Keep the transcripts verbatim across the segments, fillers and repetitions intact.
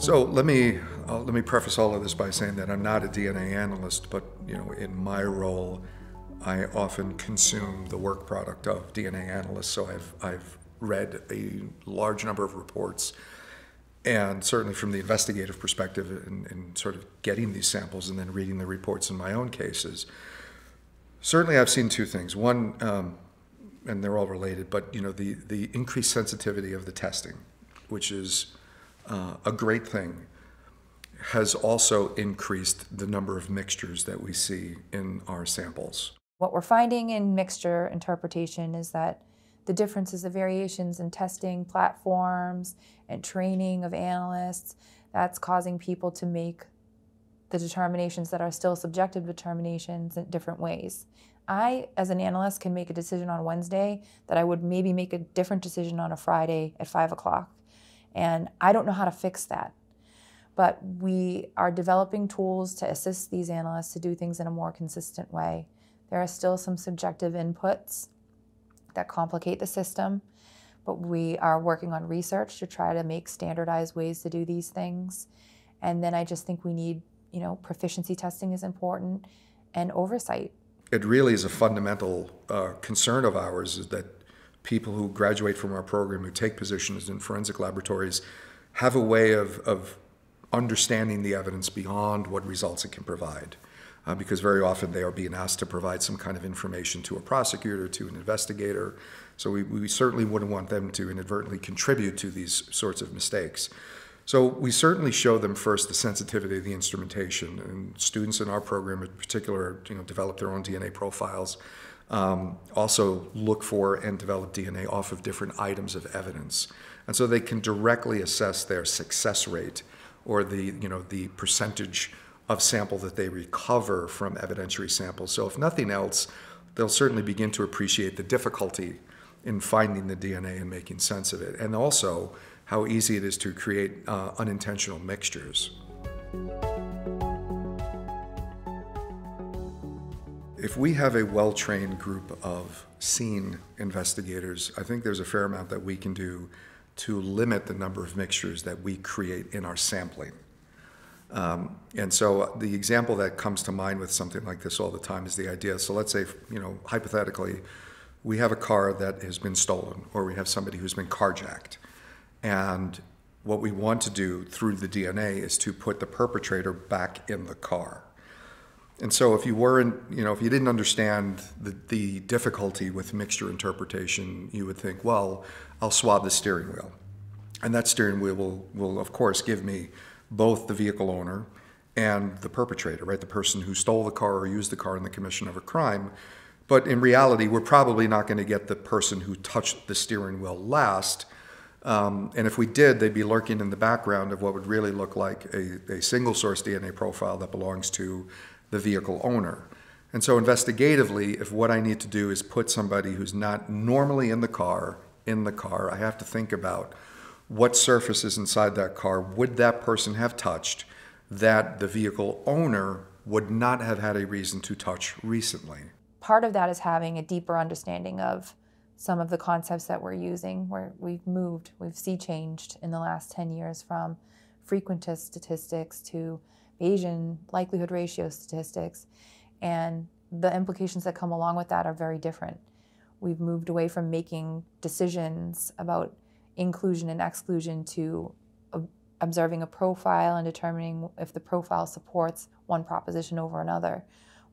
So let me uh, let me preface all of this by saying that I'm not a D N A analyst, but you know, in my role, I often consume the work product of D N A analysts. So I've I've read a large number of reports, and certainly from the investigative perspective, in, in sort of getting these samples and then reading the reports in my own cases. Certainly, I've seen two things. One, um, and they're all related, but you know, the the increased sensitivity of the testing, which is Uh, a great thing, has also increased the number of mixtures that we see in our samples. What we're finding in mixture interpretation is that the differences, the variations in testing platforms and training of analysts, that's causing people to make the determinations that are still subjective determinations in different ways. I, as an analyst, can make a decision on Wednesday that I would maybe make a different decision on a Friday at five o'clock. And I don't know how to fix that. But we are developing tools to assist these analysts to do things in a more consistent way. There are still some subjective inputs that complicate the system, but we are working on research to try to make standardized ways to do these things. And then I just think we need, you know, proficiency testing is important, and oversight. It really is a fundamental uh, concern of ours, is that people who graduate from our program, who take positions in forensic laboratories, have a way of, of understanding the evidence beyond what results it can provide. Uh, because very often they are being asked to provide some kind of information to a prosecutor, to an investigator. So we, we certainly wouldn't want them to inadvertently contribute to these sorts of mistakes. So we certainly show them first the sensitivity of the instrumentation. And students in our program in particular, you know, develop their own D N A profiles. Um, also look for and develop D N A off of different items of evidence. And so they can directly assess their success rate, or the, you know, the percentage of sample that they recover from evidentiary samples. So if nothing else, they'll certainly begin to appreciate the difficulty in finding the D N A and making sense of it, and also how easy it is to create uh, unintentional mixtures. If we have a well-trained group of scene investigators, I think there's a fair amount that we can do to limit the number of mixtures that we create in our sampling. Um, and so the example that comes to mind with something like this all the time is the idea, so let's say, you know, hypothetically, we have a car that has been stolen, or we have somebody who's been carjacked. And what we want to do through the D N A is to put the perpetrator back in the car. And so if you weren't, you know, if you didn't understand the, the difficulty with mixture interpretation, you would think, well, I'll swab the steering wheel. And that steering wheel will, will of course, give me both the vehicle owner and the perpetrator, right? The person who stole the car or used the car in the commission of a crime. But in reality, we're probably not going to get the person who touched the steering wheel last. Um, and if we did, they'd be lurking in the background of what would really look like a, a single source D N A profile that belongs to the vehicle owner. And so investigatively, if what I need to do is put somebody who's not normally in the car in the car, I have to think about what surfaces inside that car would that person have touched that the vehicle owner would not have had a reason to touch recently. Part of that is having a deeper understanding of some of the concepts that we're using, where we've moved, we've sea changed in the last ten years from frequentist statistics to Bayesian likelihood ratio statistics, and the implications that come along with that are very different. We've moved away from making decisions about inclusion and exclusion to ob- observing a profile and determining if the profile supports one proposition over another,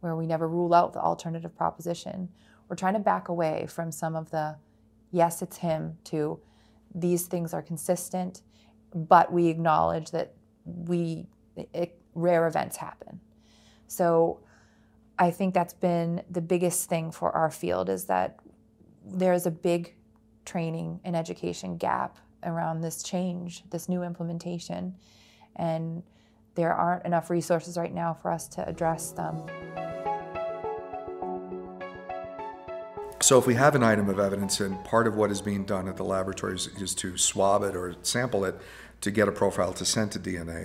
where we never rule out the alternative proposition. We're trying to back away from some of the, yes, it's him, to these things are consistent, but we acknowledge that we It, rare events happen. So I think that's been the biggest thing for our field, is that there's a big training and education gap around this change, this new implementation, and there aren't enough resources right now for us to address them. So if we have an item of evidence, and part of what is being done at the laboratories is to swab it or sample it to get a profile to send to D N A,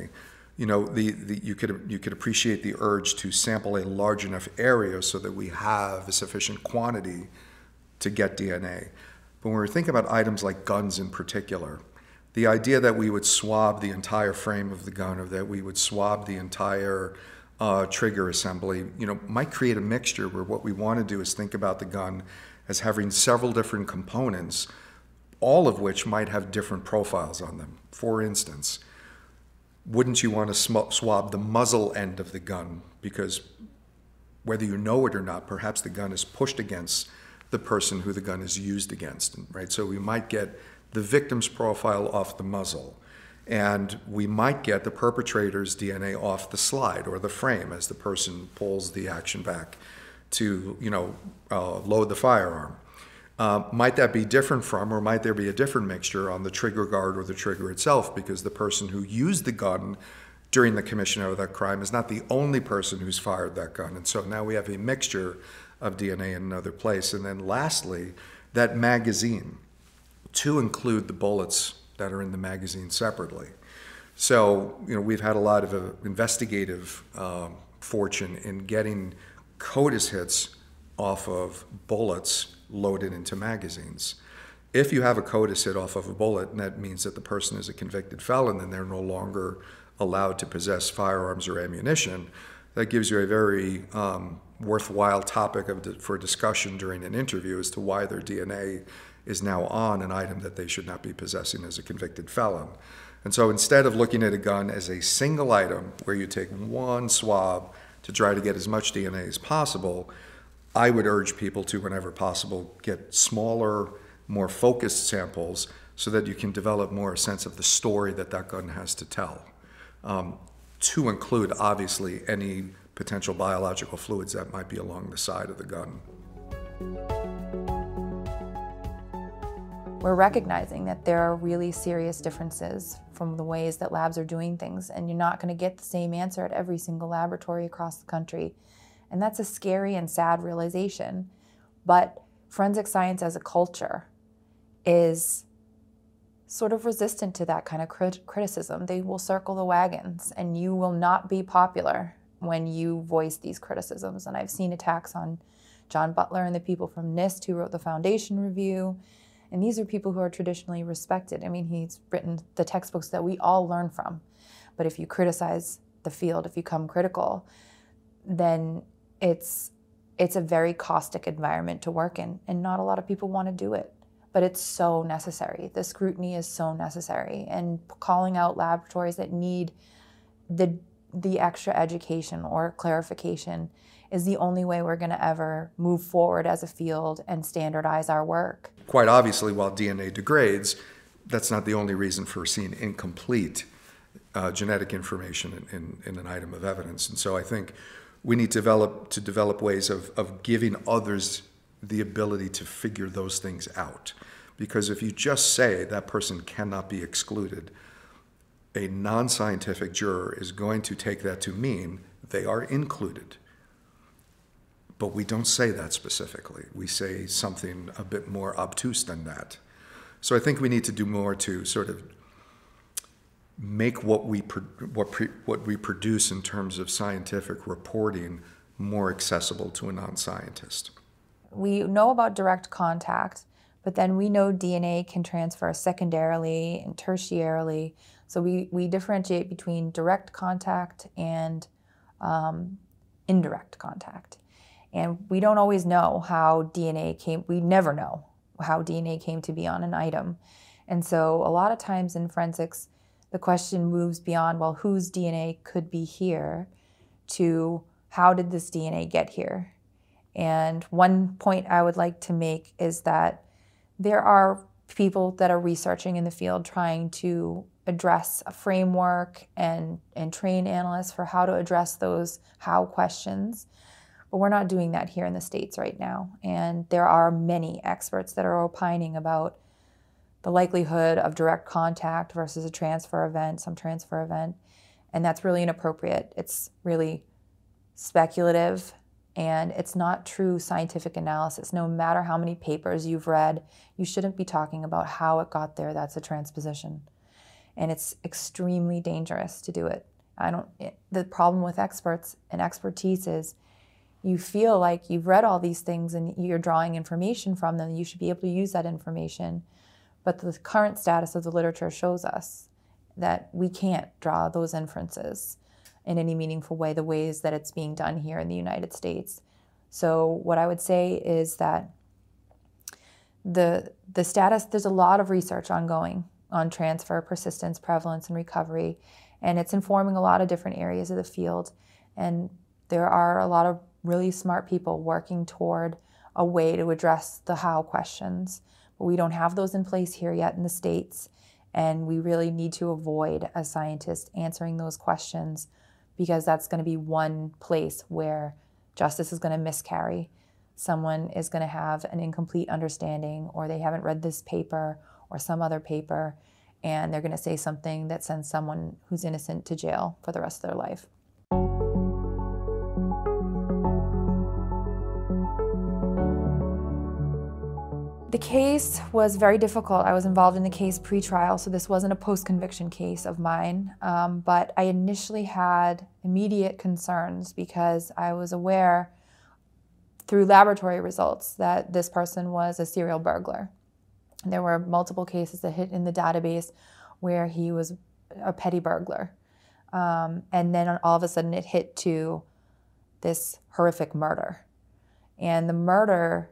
you know, the, the, you could, you could appreciate the urge to sample a large enough area so that we have a sufficient quantity to get D N A. But when we're thinking about items like guns in particular, the idea that we would swab the entire frame of the gun, or that we would swab the entire uh, trigger assembly, you know, might create a mixture where what we want to do is think about the gun as having several different components, all of which might have different profiles on them. For instance, wouldn't you want to swab the muzzle end of the gun? Because whether you know it or not, perhaps the gun is pushed against the person who the gun is used against, right? So we might get the victim's profile off the muzzle, and we might get the perpetrator's D N A off the slide or the frame as the person pulls the action back to, you know, uh, load the firearm. Uh, might that be different from, or might there be a different mixture on the trigger guard or the trigger itself, because the person who used the gun during the commission of that crime is not the only person who's fired that gun. And so now we have a mixture of D N A in another place. And then lastly, that magazine, to include the bullets that are in the magazine separately. So, you know, we've had a lot of uh, investigative um, fortune in getting CODIS hits off of bullets loaded into magazines. If you have a CODIS hit off of a bullet, and that means that the person is a convicted felon and they're no longer allowed to possess firearms or ammunition, that gives you a very um, worthwhile topic of, for discussion during an interview as to why their D N A is now on an item that they should not be possessing as a convicted felon. And so instead of looking at a gun as a single item where you take one swab to try to get as much D N A as possible, I would urge people to, whenever possible, get smaller, more focused samples so that you can develop more a sense of the story that that gun has to tell, um, to include, obviously, any potential biological fluids that might be along the side of the gun. We're recognizing that there are really serious differences from the ways that labs are doing things, and you're not going to get the same answer at every single laboratory across the country. And that's a scary and sad realization. But forensic science as a culture is sort of resistant to that kind of crit criticism. They will circle the wagons, and you will not be popular when you voice these criticisms. And I've seen attacks on John Butler and the people from NIST who wrote the Foundation Review. And these are people who are traditionally respected. I mean, he's written the textbooks that we all learn from. But if you criticize the field, if you come critical, then it's, it's a very caustic environment to work in, and not a lot of people want to do it. But it's so necessary. The scrutiny is so necessary. And calling out laboratories that need the, the extra education or clarification is the only way we're going to ever move forward as a field and standardize our work. Quite obviously, while D N A degrades, that's not the only reason for seeing incomplete uh, genetic information in, in, in an item of evidence. And so I think we need to develop, to develop ways of, of giving others the ability to figure those things out. Because if you just say that person cannot be excluded, a non-scientific juror is going to take that to mean they are included. But we don't say that specifically. We say something a bit more obtuse than that. So I think we need to do more to sort of make what we, what pre what we produce in terms of scientific reporting more accessible to a non-scientist. We know about direct contact, but then we know D N A can transfer secondarily and tertiarily. So we, we differentiate between direct contact and um, indirect contact. And we don't always know how D N A came, we never know how D N A came to be on an item. And so a lot of times in forensics, the question moves beyond, well, whose D N A could be here, to how did this D N A get here? And one point I would like to make is that there are people that are researching in the field trying to address a framework and, and train analysts for how to address those how questions. But we're not doing that here in the States right now. And there are many experts that are opining about the likelihood of direct contact versus a transfer event, some transfer event. And that's really inappropriate. It's really speculative, and it's not true scientific analysis. No matter how many papers you've read, you shouldn't be talking about how it got there. That's a transposition. And it's extremely dangerous to do it. I don't, it, the problem with experts and expertise is you feel like you've read all these things and you're drawing information from them. You should be able to use that information. But the current status of the literature shows us that we can't draw those inferences in any meaningful way, the ways that it's being done here in the United States. So what I would say is that the, the status, there's a lot of research ongoing on transfer, persistence, prevalence, and recovery, and it's informing a lot of different areas of the field. And there are a lot of really smart people working toward a way to address the how questions. But we don't have those in place here yet in the States, and we really need to avoid, as scientists, answering those questions, because that's going to be one place where justice is going to miscarry. Someone is going to have an incomplete understanding, or they haven't read this paper or some other paper, and they're going to say something that sends someone who's innocent to jail for the rest of their life. The case was very difficult. I was involved in the case pre-trial, so this wasn't a post-conviction case of mine, um, but I initially had immediate concerns because I was aware through laboratory results that this person was a serial burglar. There were multiple cases that hit in the database where he was a petty burglar. Um, and then all of a sudden it hit to this horrific murder. And the murder,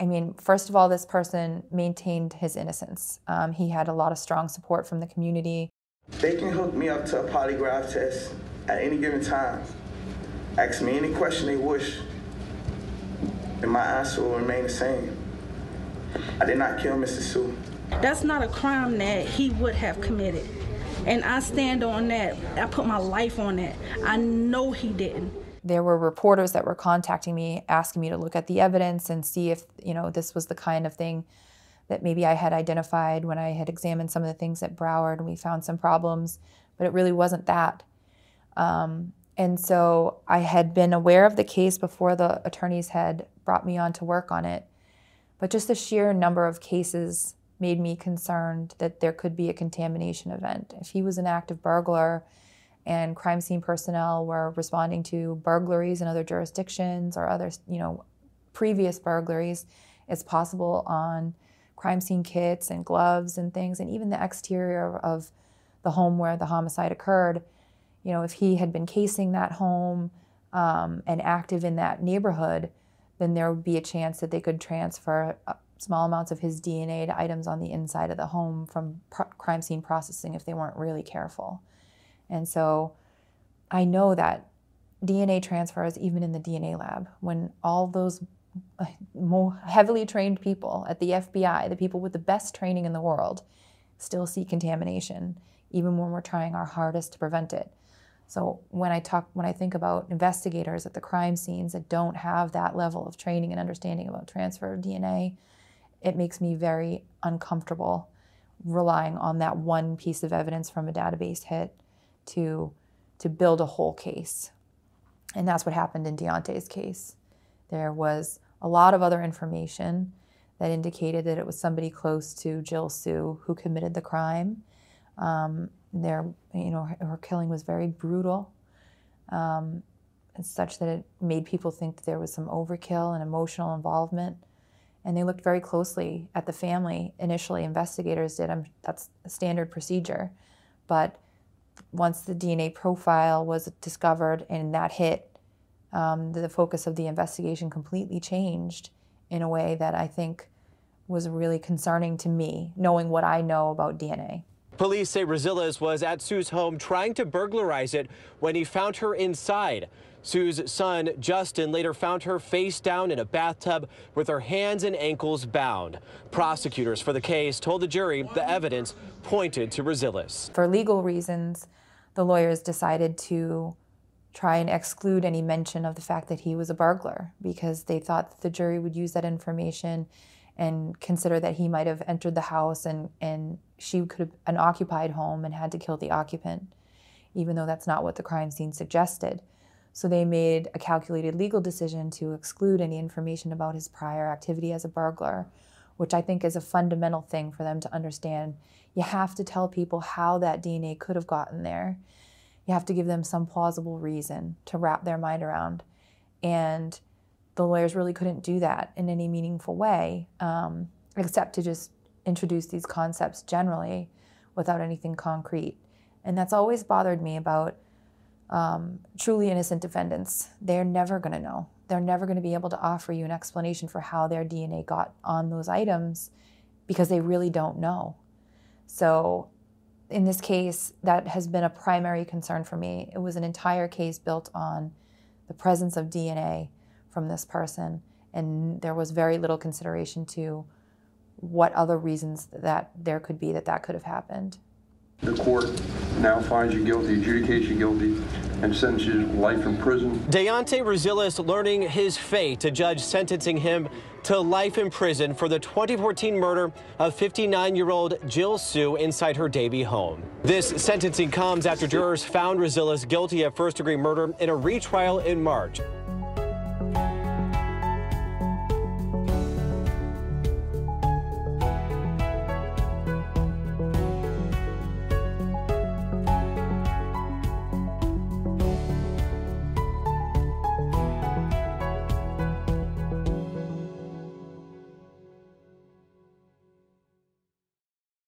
I mean, first of all, this person maintained his innocence. Um, he had a lot of strong support from the community. They can hook me up to a polygraph test at any given time. Ask me any question they wish, and my answer will remain the same. I did not kill Missus Su. That's not a crime that he would have committed. And I stand on that. I put my life on that. I know he didn't. There were reporters that were contacting me, asking me to look at the evidence and see if, you know, this was the kind of thing that maybe I had identified when I had examined some of the things at Broward, and we found some problems, but it really wasn't that. Um, and so I had been aware of the case before the attorneys had brought me on to work on it. But just the sheer number of cases made me concerned that there could be a contamination event. If he was an active burglar and crime scene personnel were responding to burglaries in other jurisdictions or other, you know, previous burglaries, it's possible on crime scene kits and gloves and things, and even the exterior of the home where the homicide occurred. You know, if he had been casing that home um, and active in that neighborhood, then there would be a chance that they could transfer small amounts of his D N A to items on the inside of the home from crime scene processing if they weren't really careful. And so I know that D N A transfers, even in the D N A lab, when all those more heavily trained people at the F B I, the people with the best training in the world, still see contamination, even when we're trying our hardest to prevent it. So when I talk, when I think about investigators at the crime scenes that don't have that level of training and understanding about transfer of D N A, it makes me very uncomfortable relying on that one piece of evidence from a database hit to, to build a whole case. And that's what happened in Dayonte's case. There was a lot of other information that indicated that it was somebody close to Jill Su who committed the crime. Um, Their, you know, her killing was very brutal, um, and such that it made people think that there was some overkill and emotional involvement. And they looked very closely at the family initially. Investigators did. I'm, that's a standard procedure. But once the D N A profile was discovered and that hit, um, the focus of the investigation completely changed in a way that I think was really concerning to me, knowing what I know about D N A. Police say Resiles was at Su's home trying to burglarize it when he found her inside. Su's son, Justin, later found her face down in a bathtub with her hands and ankles bound. Prosecutors for the case told the jury the evidence pointed to Resiles. For legal reasons, the lawyers decided to try and exclude any mention of the fact that he was a burglar, because they thought that the jury would use that information and consider that he might have entered the house and, and she could have an occupied home and had to kill the occupant, even though that's not what the crime scene suggested. So they made a calculated legal decision to exclude any information about his prior activity as a burglar, which I think is a fundamental thing for them to understand. You have to tell people how that D N A could have gotten there. You have to give them some plausible reason to wrap their mind around. And the lawyers really couldn't do that in any meaningful way, um, except to just introduce these concepts generally without anything concrete. And that's always bothered me about um, truly innocent defendants. They're never going to know. They're never going to be able to offer you an explanation for how their D N A got on those items because they really don't know. So in this case, that has been a primary concern for me. It was an entire case built on the presence of D N A from this person, and there was very little consideration to what other reasons that there could be that that could have happened. The court now finds you guilty, adjudicates you guilty, and sentences you to life in prison. Dayonte Resiles learning his fate, a judge sentencing him to life in prison for the twenty fourteen murder of fifty-nine-year-old Jill Su inside her Davie home. This sentencing comes after jurors found Resiles guilty of first-degree murder in a retrial in March.